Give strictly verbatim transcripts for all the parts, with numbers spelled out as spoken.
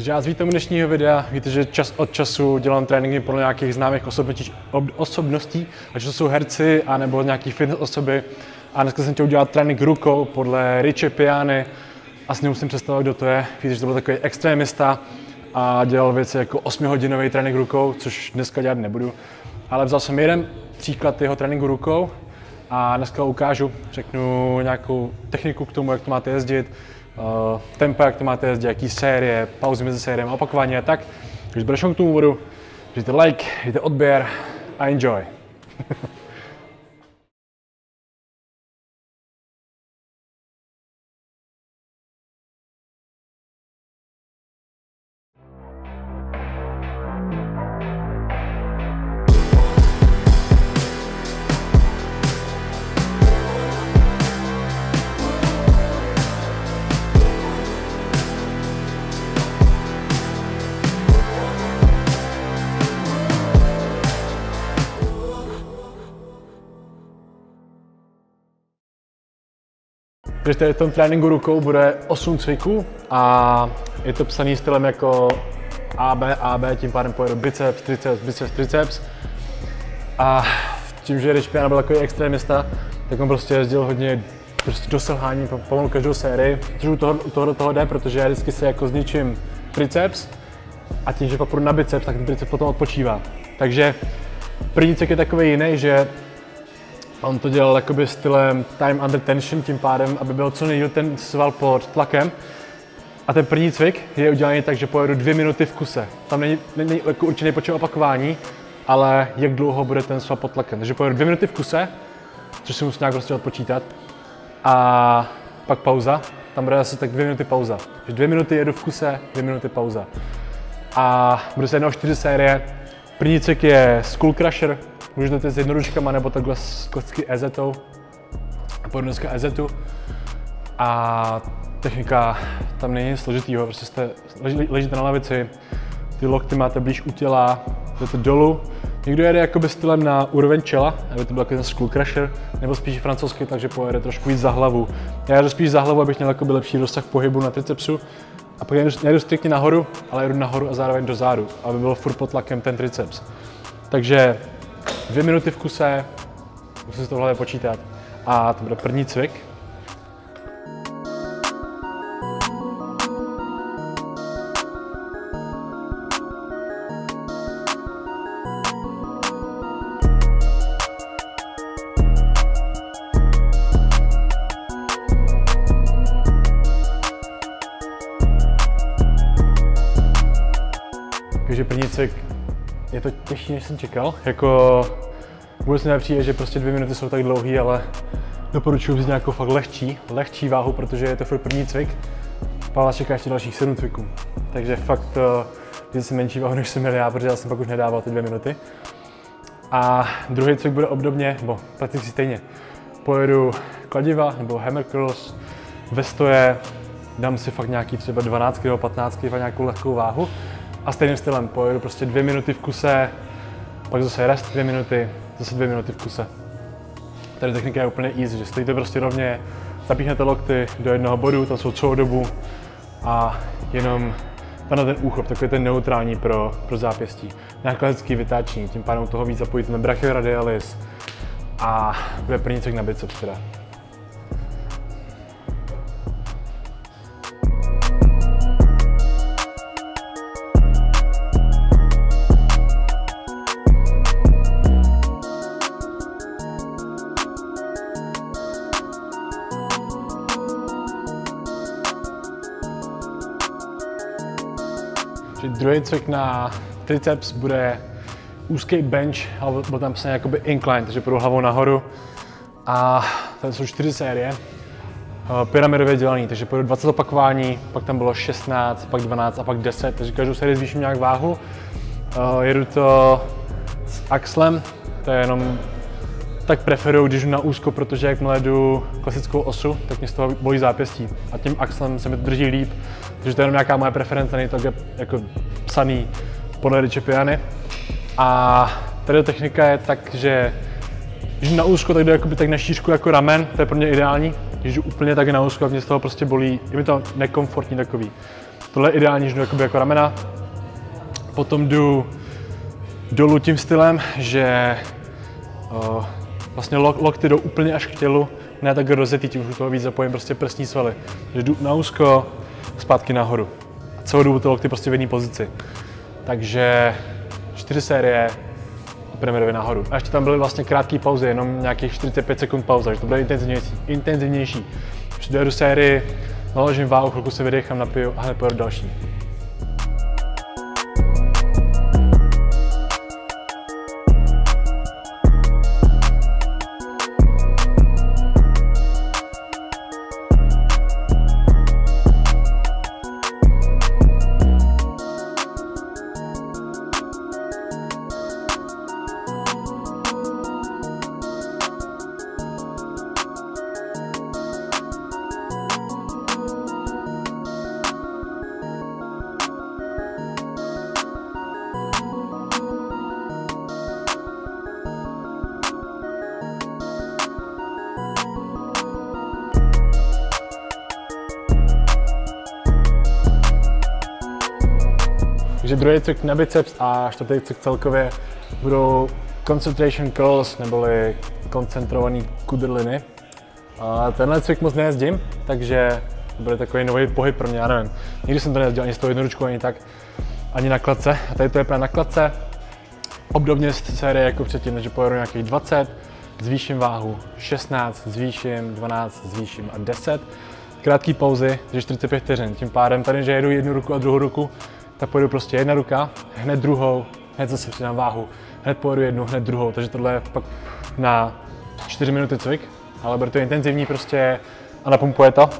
Takže já z vítem dnešního videa, víte, že čas od času dělám tréninky podle nějakých známých osobností, ať to jsou herci, anebo nějaký fitness osoby. A dneska jsem chtěl udělat trénink rukou podle Riche Piany a s ním jsem představil, kdo to je. Víte, že to byl takový extrémista a dělal věci jako osmihodinový trénink rukou, což dneska dělat nebudu. Ale vzal jsem jeden příklad jeho tréninku rukou a dneska ukážu, řeknu nějakou techniku k tomu, jak to máte jezdit, tempo, jak to máte jezdit, jaký série, pauzy mezi sériemi, opakování a tak. Takže budeš k tomu vodu, dejte like, dejte odběr a enjoy. Takže tady v tom tréninku rukou bude osm cviků a je to psaný stylem jako A B, A B, tím pádem pojedu biceps, triceps, biceps, triceps. A tím, že Rich Piana byl takový extrémista, tak on prostě jezdil hodně prostě do selhání pomalu každou sérii. Což u toho, u toho do toho jde, protože já vždycky se jako zničím triceps a tím, že pak půjdu na biceps, tak ten triceps potom odpočívá. Takže první cvik je takový jiný, že on to dělal jakoby stylem time under tension, tím pádem, aby byl co nejdíl ten sval pod tlakem. A ten první cvik je udělaný tak, že pojedu dvě minuty v kuse. Tam není, není jako určitý počet opakování, ale jak dlouho bude ten sval pod tlakem. Takže pojedu dvě minuty v kuse, což si musím nějak prostě odpočítat. A pak pauza, tam bude zase tak dvě minuty pauza. Takže dvě minuty jedu v kuse, dvě minuty pauza. A bude se jedná o čtyři série. První cvik je skull crusher. Můžete to s jednoručkama nebo takhle s kocky ezetou. A pojdu dneska ezetu. A technika tam není složitýho, prostě jste, lež, ležíte na lavici, ty lokty máte blíž u těla, jdete dolů. Někdo jede jakoby stylem na úroveň čela, aby to byl takový skull crusher, nebo spíš francouzsky, takže pojede trošku víc za hlavu. Já jdu spíš za hlavu, abych měl jakoby lepší rozsah pohybu na tricepsu. A pak jdu, jdu striktně nahoru, ale jdu nahoru a zároveň do zádu, aby byl furt pod tlakem ten triceps. Takže dvě minuty v kuse, musím si to v hlavě počítat a to bude první cvik. Takže první cvik. Je to těžší, než jsem čekal, jako vůbec nepřijde, že prostě dvě minuty jsou tak dlouhý, ale doporučuji vzít nějakou fakt lehčí, lehčí váhu, protože je to furt první cvik, pak vás čeká ještě dalších sedm cviků, takže fakt je zase menší váhu, než jsem měl já, protože já jsem pak už nedával ty dvě minuty. A druhý cvik bude obdobně, nebo prakticky stejně, pojedu kladiva nebo hammer curls, ve stoje, dám si fakt nějaký třeba dvanáct kilogramů nebo patnáct kilogramů, nějakou lehkou váhu. A stejným stylem pojedu prostě dvě minuty v kuse, pak zase rest dvě minuty, zase dvě minuty v kuse. Tady technika je úplně easy, že stojíte prostě rovně, zapíchnete lokty do jednoho bodu, tam jsou celou dobu a jenom na ten úchop, takový ten neutrální pro, pro zápěstí. Nějak klasický vytáčení, tím pádem toho víc zapojíte ten brachioradialis a bude první cvik na biceps teda. Druhý cvik na triceps bude úzký bench, ale byl tam psaný jakoby incline, takže půjdu hlavou nahoru. A tady jsou čtyři série, pyramidově dělaný, takže půjdu dvacet opakování, pak tam bylo šestnáct, pak dvanáct a pak deset, takže každou sérii zvýším nějak váhu. Jedu to s axlem, to je jenom tak preferuju, když jdu na úzko, protože jakmile jdu klasickou osu, tak mě z toho bolí zápěstí a tím axlem se mi to drží líp. Takže to je jenom nějaká moje preference, není to jako psaný podle Riche Piany. A tady technika je tak, že když jdu na úzko, tak jdu jakoby tak na šířku jako ramen, to je pro mě ideální. Když jdu úplně tak na úzko, tak mě z toho prostě bolí, je mi to nekomfortní takový. Tohle je ideální, že jdu jakoby jako ramena. Potom jdu dolů tím stylem, že o, vlastně lokty jdou úplně až k tělu, ne tak rozjetý, tím už toho víc zapojím prostě prsní svaly. Že jdu na úzko, zpátky nahoru. A celou dobu ty lokty prostě v jedné pozici. Takže čtyři série a pyramidovi nahoru. A ještě tam byly vlastně krátké pauzy, jenom nějakých čtyřicet pět sekund pauza, že to bylo intenzivnější. intenzivnější. Dojedu sérii, naložím váhu, chvilku se vydechám, napiju a hned pojedu další. Takže druhý cvik na biceps a čtvrtý cvik celkově budou concentration curls, neboli koncentrovaný kudrliny. A tenhle cvik moc nejezdím, takže to bude takový nový pohyb pro mě, já nevím. Nikdy jsem to nejezdil ani s tou jednoručkou, ani tak, ani na kladce. A tady to je právě na kladce. Obdobně z série jako předtím, takže pojedu nějakých dvacet, zvýším váhu šestnáct, zvýším dvanáct, zvýším a deset. Krátké pauzy, takže čtyřicet pět vteřin. Tím pádem tady, že jedu jednu ruku a druhou ruku, tak pojedu prostě jedna ruka, hned druhou, hned zase přidám váhu, hned pojedu jednu, hned druhou, takže tohle je pak na čtyři minuty cvik, ale bude to intenzivní prostě a napumpuje to.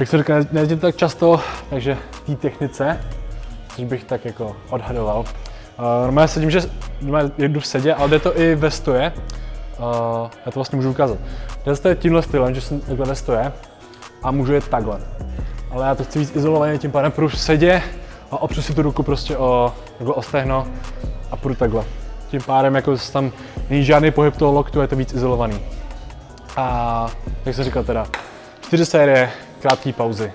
Jak se říká, nejezdím to tak často, takže té technice, což bych tak jako odhadoval. Normálně sedím, že normálně jedu v sedě, ale jde to i ve stoje, já to vlastně můžu ukázat. Jde to tímhle stylem, že jsem takhle ve stoje a můžu jet takhle, ale já to chci víc izolovaně, tím pádem půjdu v sedě, a opřu si tu ruku prostě o, jako o stehno a půjdu takhle. Tím pádem jako tam není žádný pohyb toho loktu, je to víc izolovaný. A jak jsem říkal teda, čtyři série, krátké pauzy.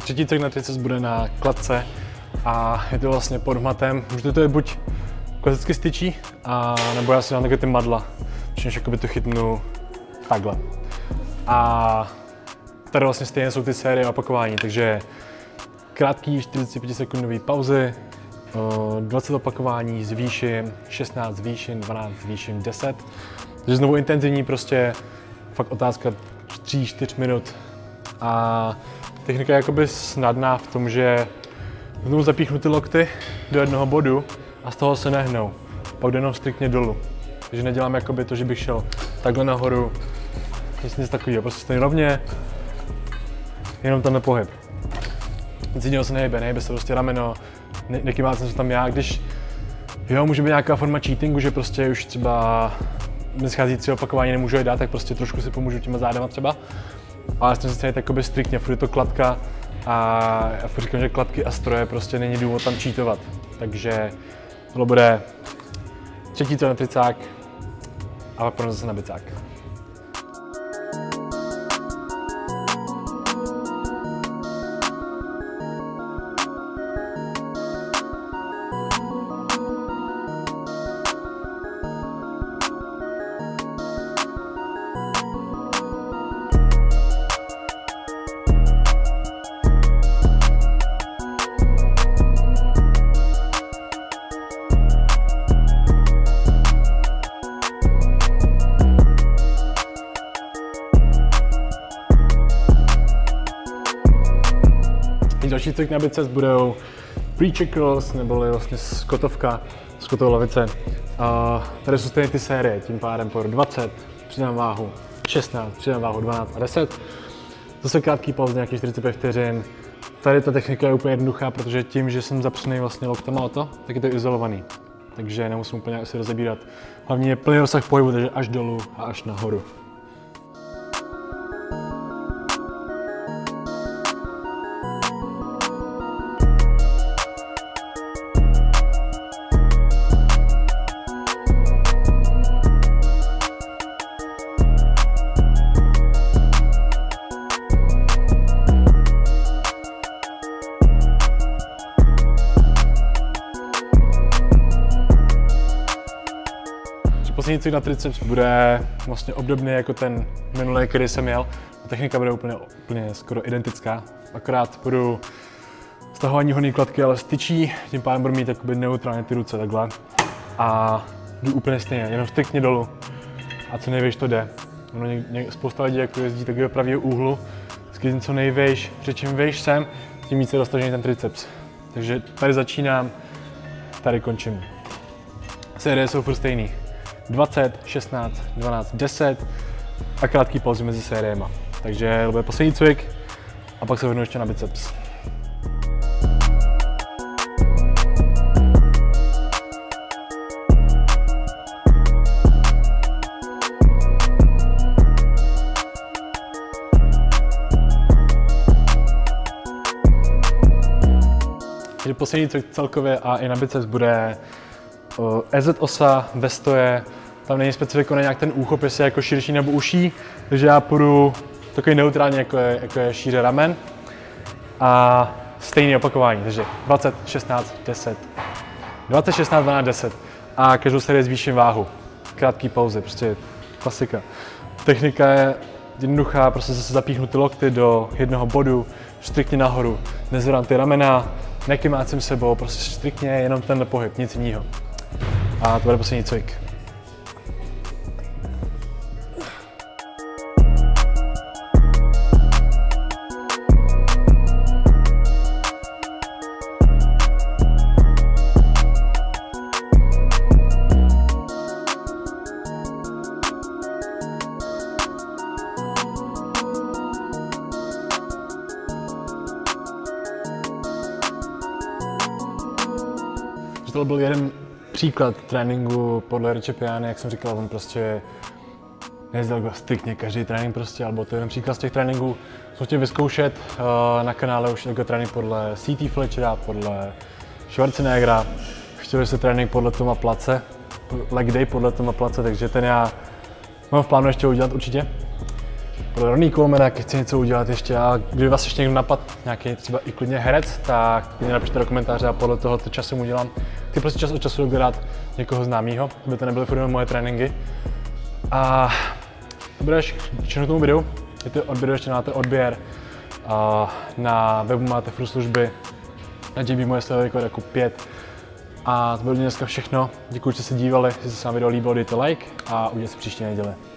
Třetí cvik na triceps bude na kladce a je to vlastně pod hmatem. Můžete to je buď klasicky styčí, a nebo já si dám takové ty madla, čímž jakoby to chytnu takhle. A tady vlastně stejně jsou ty série opakování, takže krátký čtyřicetipětisekundové pauzy, dvacet opakování, zvýším, šestnáct, zvýším, dvanáct, zvýším, deset. Takže znovu intenzivní, prostě fakt otázka tři až čtyři minut. A technika je jakoby snadná v tom, že znovu zapíchnu ty lokty do jednoho bodu a z toho se nehnou. Pak jde jenom striktně dolů. Takže nedělám jakoby to, že bych šel takhle nahoru. Nic, nic takového, prostě stejně rovně. Jenom tenhle pohyb. Nic jiného se nehybe, nehybe se prostě rameno. Ne Nekymácím se tam já, když... Jo, může být nějaká forma cheatingu, že prostě už třeba... mi schází tři opakování, nemůžu je dát, tak prostě trošku si pomůžu těma zádama třeba. Ale jsem se takoby striktně, furt je to kladka a já furt říkám, že kladky a stroje prostě není důvod tam čítovat. Takže tohle bude třetí na tricák a pak půjdeme zase na bicák. Další cvik na biceps budou preacher curls, neboli vlastně skotovka, skotová lavice. Uh, tady jsou stejné ty série, tím pádem pojedu dvacet, přidám váhu, šestnáct, přidám váhu dvanáct a deset. Zase krátký pauz, nějakých čtyřicet pět vteřin. Tady ta technika je úplně jednoduchá, protože tím, že jsem zapřený vlastně loktama o to, tak je to izolovaný. Takže nemusím úplně se rozebírat. Hlavně je plný rozsah pohybu, takže až dolů a až nahoru. Poslední cvik na triceps bude vlastně obdobný jako ten minulý, který jsem měl. Technika bude úplně, úplně skoro identická, akorát budu stahování horní kladky, ale styčí, tím pádem budu mít neutrálně ty ruce takhle a jdu úplně stejně, jenom striktně dolů a co nejvejš to jde. Ono něk, něk, spousta lidí jako jezdí taky do pravého úhlu, sklidím co nejvejš, před čím vejš sem, tím více roztažený ten triceps. Takže tady začínám, tady končím. Série jsou furt stejný. dvacet, šestnáct, dvanáct, deset a krátký pauzy mezi sériema. Takže to bude poslední cvik a pak se vrhnu ještě na biceps. Takže poslední cvik celkově a i na biceps bude E Z osa ve stoje, tam není specifikovaný nějak ten úchop, jestli je jako širší nebo uší, takže já půjdu takový neutrální, jako je, jako je šíře ramen a stejné opakování, takže dvacet, šestnáct, deset, dvacet, šestnáct, dvanáct, deset a každou sérii zvýším váhu, krátký pauzy, prostě klasika. Technika je jednoduchá, prostě se zapíchnu ty lokty do jednoho bodu, striktně nahoru, nezvedám ty ramena, nekymácím sebou, prostě striktně jenom ten pohyb, nic jiného. A to bude poslední cvik. To byl jeden příklad tréninku podle Riche Piany, jak jsem říkal, on prostě nejezdil striktně každý trénink prostě, ale byl to jeden příklad z těch tréninků. Jsem chtěl vyzkoušet, na kanále už jako trénink podle C T Fletchera, podle Schwarzenegra. Chtěl jsem trénink podle Toma Platze, leg day podle Toma Platze, takže ten já mám v plánu ještě udělat určitě. Podle Ronnie Colemana, když chci něco udělat ještě a kdyby vás ještě někdo napadl, nějaký třeba i klidně herec, tak mě napište do komentáře a podle toho to časem udělám. Ty prostě čas od času jdu hledat někoho známého, aby to nebyly furt moje tréninky. A to bude až k tomu videu, je to odběr, ještě máte odběr, a na webu máte furt služby, na J B moje slevový kód jako pět. A to bylo dneska všechno, děkuji, že jste se dívali, jestli se vám video líbilo, dejte like a uvidíme se příští neděli.